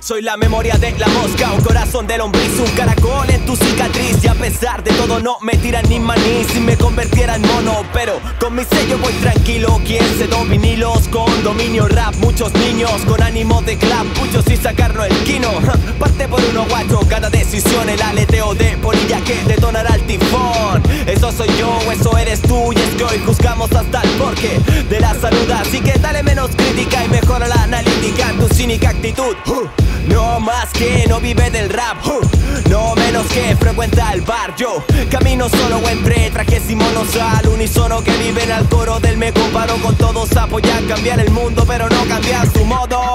Soy la memoria de la mosca, un corazón de lombriz, un caracol en tu cicatriz. Y a pesar de todo no me tiran ni maní. Si me convertiera en mono, pero con mi sello voy tranquilo. Quien se vinilos con dominio rap, muchos niños con ánimo de clap, muchos sin sacarnos el quino. Parte por uno guacho, cada decisión, el aleteo de polilla que detonará el tifón. Eso soy yo, eso eres tú, y es que hoy juzgamos hasta el porqué de la salud. Así que dale menos crítica y mejora la analítica en tu cínica actitud. No más que no vive del rap, no menos que frecuenta el bar. Yo camino solo entre trajes y monos al unísono que viven al coro del me comparo con todos. Apoyan cambiar el mundo pero no cambiar su modo.